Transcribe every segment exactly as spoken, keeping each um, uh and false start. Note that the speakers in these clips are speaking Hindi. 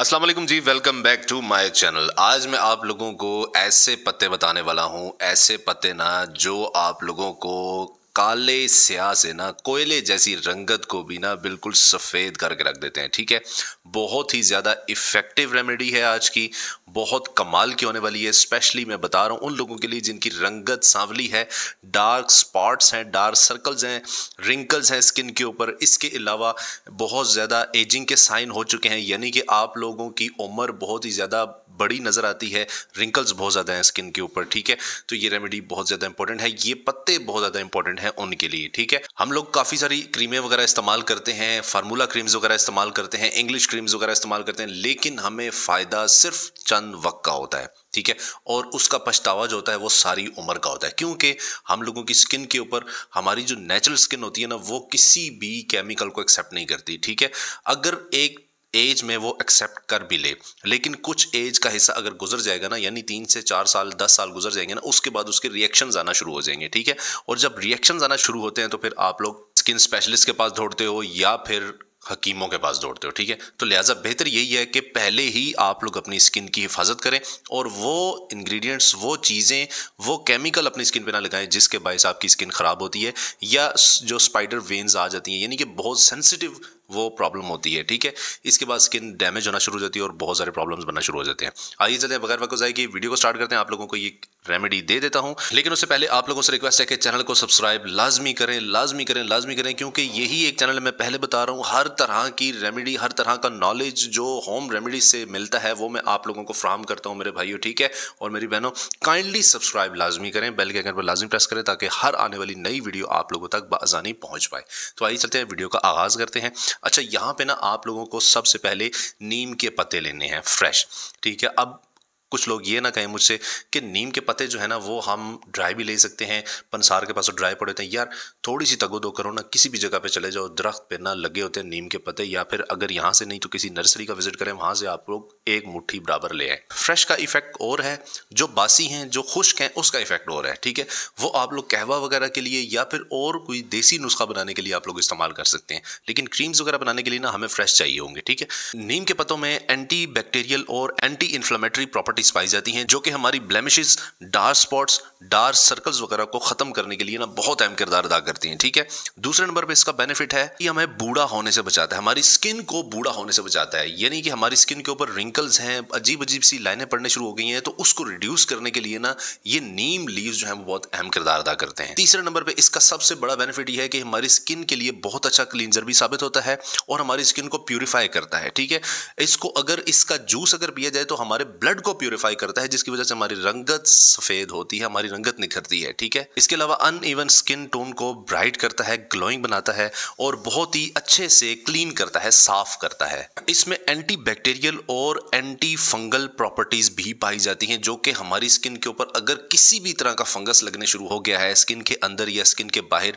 अस्सलाम वालेकुम जी, welcome back to my channel. आज मैं आप लोगों को ऐसे पत्ते बताने वाला हूँ, ऐसे पत्ते ना जो आप लोगों को काले स्याह से ना कोयले जैसी रंगत को भी ना बिल्कुल सफ़ेद करके रख देते हैं। ठीक है, बहुत ही ज़्यादा इफ़ेक्टिव रेमेडी है आज की, बहुत कमाल की होने वाली है। स्पेशली मैं बता रहा हूँ उन लोगों के लिए जिनकी रंगत सांवली है, डार्क स्पॉट्स हैं, डार्क सर्कल्स हैं, रिंकल्स हैं स्किन के ऊपर। इसके अलावा बहुत ज़्यादा एजिंग के साइन हो चुके हैं, यानी कि आप लोगों की उम्र बहुत ही ज़्यादा बड़ी नज़र आती है, रिंकल्स बहुत ज़्यादा हैं स्किन के ऊपर। ठीक है, तो ये रेमेडी बहुत ज़्यादा इंपॉर्टेंट है, ये पत्ते बहुत ज़्यादा इंपॉर्टेंट हैं उनके लिए। ठीक है, हम लोग काफ़ी सारी क्रीमें वगैरह इस्तेमाल करते हैं, फार्मूला क्रीम्स वगैरह इस्तेमाल करते हैं, इंग्लिश क्रीम्स वगैरह इस्तेमाल करते हैं, लेकिन हमें फ़ायदा सिर्फ चंद वक्त का होता है। ठीक है, और उसका पछतावा जो होता है वो सारी उम्र का होता है, क्योंकि हम लोगों की स्किन के ऊपर हमारी जो नेचुरल स्किन होती है ना, वो किसी भी केमिकल को एक्सेप्ट नहीं करती। ठीक है, अगर एक एज में वो एक्सेप्ट कर भी ले, लेकिन कुछ एज का हिस्सा अगर गुजर जाएगा ना, यानी तीन से चार साल दस साल गुजर जाएंगे ना, उसके बाद उसके रिएक्शंस आना शुरू हो जाएंगे। ठीक है, और जब रिएक्शंस आना शुरू होते हैं तो फिर आप लोग स्किन स्पेशलिस्ट के पास दौड़ते हो या फिर हकीमों के पास दौड़ते हो। ठीक है, तो लिहाजा बेहतर यही है कि पहले ही आप लोग अपनी स्किन की हिफाजत करें और वो इंग्रेडिएंट्स, वो चीज़ें, वो केमिकल अपनी स्किन पे ना लगाएं जिसके बायस आपकी स्किन ख़राब होती है या जो स्पाइडर वेन्स आ जाती हैं, यानी कि बहुत सेंसिटिव वो प्रॉब्लम होती है। ठीक है, इसके बाद स्किन डैमेज होना शुरू हो जाती है और बहुत सारे प्रॉब्लम्स बनना शुरू हो जाते हैं। आइए चलते हैं, बगैर वक्त गुज़ारे की वीडियो को स्टार्ट करते हैं। आप लोगों को ये रेमेडी दे देता हूँ, लेकिन उससे पहले आप लोगों से रिक्वेस्ट है कि चैनल को सब्सक्राइब लाजमी करें, लाजमी करें, लाजमी करें, क्योंकि यही एक चैनल है, मैं पहले बता रहा हूँ, हर तरह की रेमेडी, हर तरह का नॉलेज जो होम रेमेडी से मिलता है वो मैं आप लोगों को फ्राहम करता हूँ मेरे भाइयों। ठीक है, और मेरी बहनों, काइंडली सब्सक्राइब लाजमी करें, बेल के आइकन पर लाजमी प्रेस करें ताकि हर आने वाली नई वीडियो आप लोगों तक बआसानी पहुँच पाए। तो आइए चलते हैं, वीडियो का आगाज़ करते हैं। अच्छा, यहाँ पे ना आप लोगों को सबसे पहले नीम के पत्ते लेने हैं, फ्रेश। ठीक है, अब कुछ लोग ये ना कहें मुझसे कि नीम के पत्ते जो है ना वो हम ड्राई भी ले सकते हैं, पंसार के पास ड्राई पड़े होते हैं। यार, थोड़ी सी तगो दो करो ना, किसी भी जगह पे चले जाओ, दरख्त पे ना लगे होते हैं नीम के पत्ते, या फिर अगर यहाँ से नहीं तो किसी नर्सरी का विजिट करें, वहाँ से आप लोग एक मुट्ठी बराबर ले आए। फ्रेश का इफेक्ट और है, जो बासी हैं, जो खुश्क हैं, उसका इफेक्ट और है। ठीक है, वो आप लोग कहवा वगैरह के लिए या फिर और कोई देसी नुस्खा बनाने के लिए आप लोग इस्तेमाल कर सकते हैं, लेकिन क्रीम्स वगैरह बनाने के लिए ना हमें फ्रेश चाहिए होंगे। ठीक है, नीम के पत्तों में एंटी बैक्टीरियल और एंटी इन्फ्लेमेटरी प्रॉपर्टी पाई जाती हैं, जो कि हमारी blemishes, dark spots, dark circles वगैरह को खत्म करने के लिए ना बहुत अहम किरदार अदा करती हैं। ठीक है, दूसरे नंबर पे इसका बेनिफिट है कि हमें बूढ़ा होने से बचाता है, हमारी स्किन को बूढ़ा होने से बचाता है, यानी कि हमारी स्किन के ऊपर रिंकल्स हैं, अजीब अजीब सी लाइनें पड़ने शुरू हो गई हैं, तो उसको रिड्यूस करने के लिए ना ये नीम लीव्स जो है वो बहुत अहम किरदार अदा करते हैं। तीसरे नंबर पर इसका सबसे बड़ा बेनिफिट यह है कि हमारी स्किन के लिए बहुत अच्छा क्लींजर भी साबित होता है और हमारी स्किन को प्यूरिफाई करता है। ठीक है, इसको अगर इसका जूस अगर पिया जाए तो हमारे ब्लड को प्यूरिफाई करता है, जिसकी वजह से हमारी रंगत सफेद होती है, हमारी रंगत निखरती है। ठीक है, इसके अलावा अनइवन स्किन टोन को ब्राइट करता है, ग्लोइंग बनाता है और बहुत ही अच्छे से क्लीन करता है, साफ करता है। इसमें एंटी बैक्टीरियल और एंटी फंगल प्रॉपर्टीज भी पाई जाती हैं, जो कि हमारी स्किन के ऊपर अगर किसी भी तरह का फंगस लगने शुरू हो गया है स्किन के अंदर या स्किन के बाहर,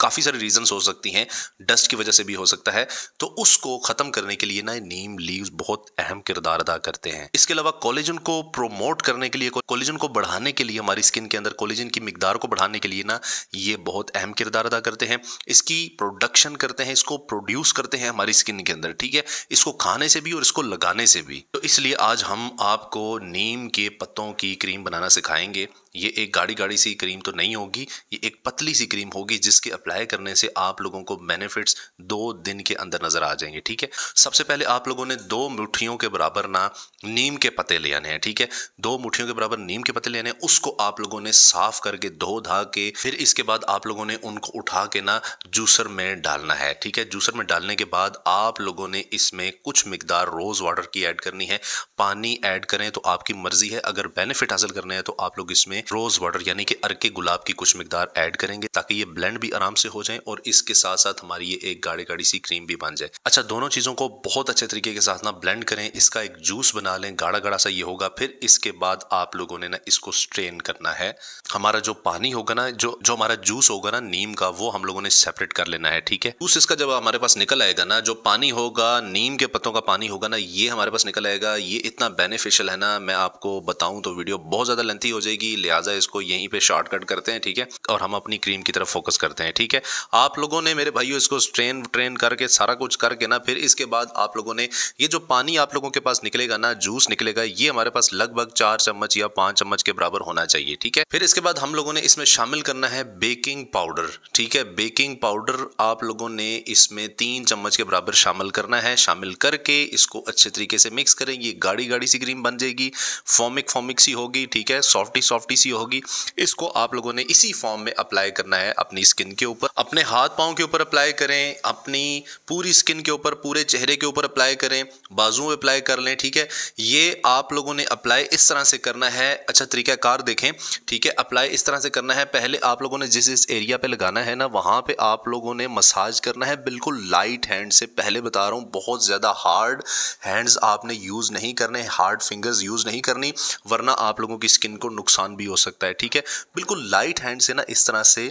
काफ़ी सारे रीजंस हो सकती हैं, डस्ट की वजह से भी हो सकता है, तो उसको ख़त्म करने के लिए ना नीम लीव्स बहुत अहम किरदार अदा करते हैं। इसके अलावा कोलेजन को प्रोमोट करने के लिए, कोलेजन को बढ़ाने के लिए, हमारी स्किन के अंदर कोलेजन की मिकदार को बढ़ाने के लिए ना ये बहुत अहम किरदार अदा करते हैं। इसकी प्रोडक्शन करते हैं, इसको प्रोड्यूस करते हैं हमारी स्किन के अंदर। ठीक है, इसको खाने से भी और इसको लगाने से भी। तो इसलिए आज हम आपको नीम के पत्तों की क्रीम बनाना सिखाएंगे। ये एक गाढ़ी गाढ़ी सी क्रीम तो नहीं होगी, ये एक पतली सी क्रीम होगी, जिसके अप्लाई करने से आप लोगों को बेनिफिट्स दो दिन के अंदर नज़र आ जाएंगे। ठीक है, सबसे पहले आप लोगों ने दो मुट्ठियों के बराबर ना नीम के पत्ते ले आने हैं। ठीक है, दो मुट्ठियों के बराबर नीम के पत्ते ले आने हैं, उसको आप लोगों ने साफ करके धो धा के, फिर इसके बाद आप लोगों ने उनको उठा के ना जूसर में डालना है। ठीक है, जूसर में डालने के बाद आप लोगों ने इसमें कुछ मिकदार रोज़ वाटर की ऐड करनी है, पानी ऐड करें तो आपकी मर्जी है, अगर बेनिफिट हासिल करना है तो आप लोग इसमें रोज़ वाटर यानी कि अरके गुलाब की कुछ मिकदार ऐड करेंगे, ताकि ये ब्लेंड भी आराम से हो जाए और इसके साथ साथ हमारी ये एक गाढ़ी गाढ़ी सी क्रीम भी बन जाए। अच्छा, दोनों चीज़ों को बहुत अच्छे तरीके के साथ ना ब्लेंड करें, इसका एक जूस बना लें, गाढ़ा गाढ़ा सा ये होगा। फिर इसके बाद आप लोगों ने ना इसको स्ट्रेन करना है, हमारा जो पानी होगा ना, जो जो हमारा जूस होगा ना नीम का, वो हम लोगों ने सेपरेट कर लेना है। ठीक है, जूस इसका जब हमारे पास निकल आएगा ना, जो पानी होगा नीम के पत्तों का पानी होगा ना, ये हमारे पास निकल आएगा। ये इतना बेनिफिशियल है ना, मैं आपको बताऊँ तो वीडियो बहुत ज़्यादा लेंथी हो जाएगी, लिहाजा लिहाजा इसको यहीं पे शॉर्टकट करते हैं, ठीक है, और हम अपनी क्रीम की तरफ फोकस करते हैं। ठीक है, आप लोगों ने मेरे भाइयों इसको स्ट्रेन ट्रेन करके सारा कुछ करके ना फिर इसके बाद आप लोगों ने ये जो पानी आप लोगों के पास निकलेगा ना, जूस निकलेगा, ये हमारे पास लगभग चार चम्मच या पाँच चम्मच के बराबर होना चाहिए। ठीक है, फिर इसके बाद हम लोगों ने इसमें शामिल करना है बेकिंग पाउडर। ठीक है, बेकिंग पाउडर आप लोगों ने इसमें तीन चम्मच के बराबर शामिल करना है। शामिल करके इसको अच्छे तरीके से मिक्स करें, ये गाढ़ी गाढ़ी सी क्रीम बन जाएगी, फॉमिक फॉमिक सी होगी, ठीक है, सॉफ्टी सॉफ्टी सी होगी। इसको आप लोगों ने इसी फॉर्म में अप्लाई करना है अपनी स्किन के ऊपर, अपने हाथ पांव के ऊपर अप्लाई करें, अपनी पूरी स्किन के ऊपर, पूरे चेहरे के ऊपर अप्लाई करें, बाजुओं अप्लाई कर लें। ठीक है, ये आप लोगों ने अप्लाई इस तरह से करना है। अच्छा तरीकाकार देखें, ठीक है, अप्लाई इस तरह से करना है। पहले आप लोगों ने जिस जिस एरिया पे लगाना है ना वहाँ पे आप लोगों ने मसाज करना है, बिल्कुल लाइट हैंड से, पहले बता रहा हूँ, बहुत ज़्यादा हार्ड हैंड्स आपने यूज़ नहीं करने, हार्ड फिंगर्स यूज़ नहीं करनी, वरना आप लोगों की स्किन को नुकसान भी हो सकता है। ठीक है, बिल्कुल लाइट हैंड से ना इस तरह से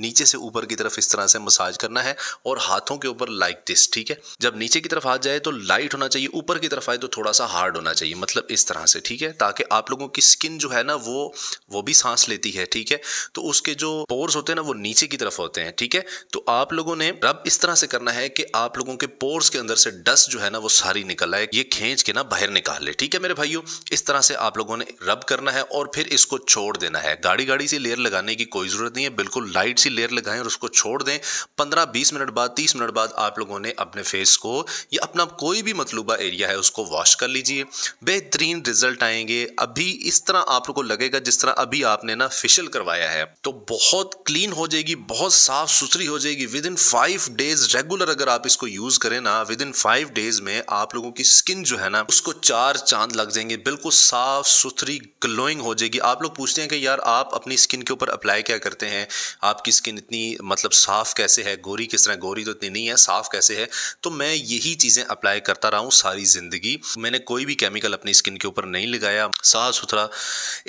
नीचे से ऊपर की तरफ इस तरह से मसाज करना है, और हाथों के ऊपर लाइक दिस। ठीक है, जब नीचे की तरफ हाथ जाए तो लाइट होना चाहिए, ऊपर की तरफ आए तो थोड़ा सा हार्ड होना चाहिए, मतलब इस तरह से। ठीक है, ताकि आप लोगों की स्किन जो है ना वो वो भी सांस लेती है, ठीक है, तो उसके जो पोर्स होते हैं ना वो नीचे की तरफ होते हैं। ठीक है, तो आप लोगों ने रब इस तरह से करना है कि आप लोगों के पोर्स के अंदर से डस्ट जो है ना वो सारी निकल आए, ये खींच के ना बाहर निकाल ले। ठीक है मेरे भाइयों, इस तरह से आप लोगों ने रब करना है और फिर इसको छोड़ देना है। गाढ़ी गाढ़ी सी लेयर लगाने की कोई ज़रूरत नहीं है, बिल्कुल लाइट लेयर लगाएं और उसको छोड़ दें। पंद्रह बीस मिनट बाद, तीस मिनट बाद आप लोगों ने अपने फेस को या अपना कोई भी मतलूबा एरिया है उसको वॉश कर लीजिए, बेहतरीन रिजल्ट आएंगे। अभी इस तरह आप लोगों को लगेगा जिस तरह अभी आपने ना फेशियल करवाया है, तो बहुत क्लीन हो जाएगी, बहुत साफ सुथरी हो जाएगी। Within five days regular अगर आप इसको यूज करें ना, विद इन फाइव डेज में आप लोगों की स्किन जो है ना उसको चार चांद लग जाएंगे, बिल्कुल साफ सुथरी ग्लोइंग हो जाएगी। आप लोग पूछते हैं कि यार आप अपनी स्किन के ऊपर अप्लाई क्या करते हैं, आपकी स्किन इतनी मतलब साफ़ कैसे है, गोरी किस तरह, गोरी तो इतनी नहीं है, साफ़ कैसे है। तो मैं यही चीज़ें अप्लाई करता रहा हूँ सारी ज़िंदगी, मैंने कोई भी केमिकल अपनी स्किन के ऊपर नहीं लगाया, साफ सुथरा।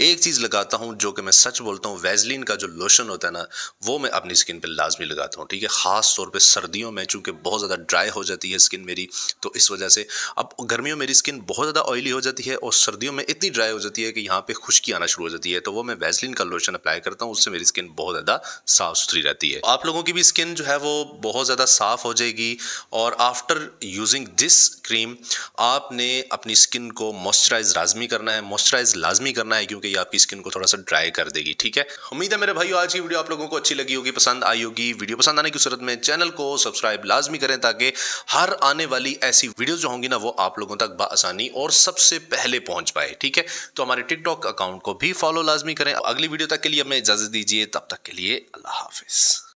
एक चीज़ लगाता हूँ जो कि मैं सच बोलता हूँ, वैसलीन का जो लोशन होता है ना वो मैं अपनी स्किन पर लाजमी लगाता हूँ। ठीक है, ख़ास तौर पर सर्दियों में चूँकि बहुत ज़्यादा ड्राई हो जाती है स्किन मेरी, तो इस वजह से। अब गर्मियों में मेरी स्किन बहुत ज़्यादा ऑयली हो जाती है और सर्दियों में इतनी ड्राई हो जाती है कि यहाँ पर खुश्की आना शुरू हो जाती है, तो वो मैं वैसलीन का लोशन अप्लाई करता हूँ, उससे मेरी स्किन बहुत ज़्यादा साफ सुथरी रहती है। आप लोगों की भी स्किन जो है वो बहुत ज़्यादा साफ हो जाएगी। और आफ्टर यूजिंग दिस क्रीम आपने अपनी स्किन को मॉइस्चराइज लाजमी करना है, मॉइस्चराइज लाजमी करना है, क्योंकि ये आपकी स्किन को थोड़ा सा ड्राई कर देगी। ठीक है, उम्मीद है मेरे भाइयों आज की वीडियो आप लोगों को अच्छी लगी होगी, पसंद आई होगी। वीडियो पसंद आने की सूरत में चैनल को सब्सक्राइब लाजमी करें, ताकि हर आने वाली ऐसी वीडियो जो होंगी ना वो आप लोगों तक बआसानी और सबसे पहले पहुँच पाए। ठीक है, तो हमारे टिकटॉक अकाउंट को भी फॉलो लाजमी करें। अगली वीडियो तक के लिए हमें इजाज़त दीजिए, तब तक के लिए अल्लाह हाफिज़।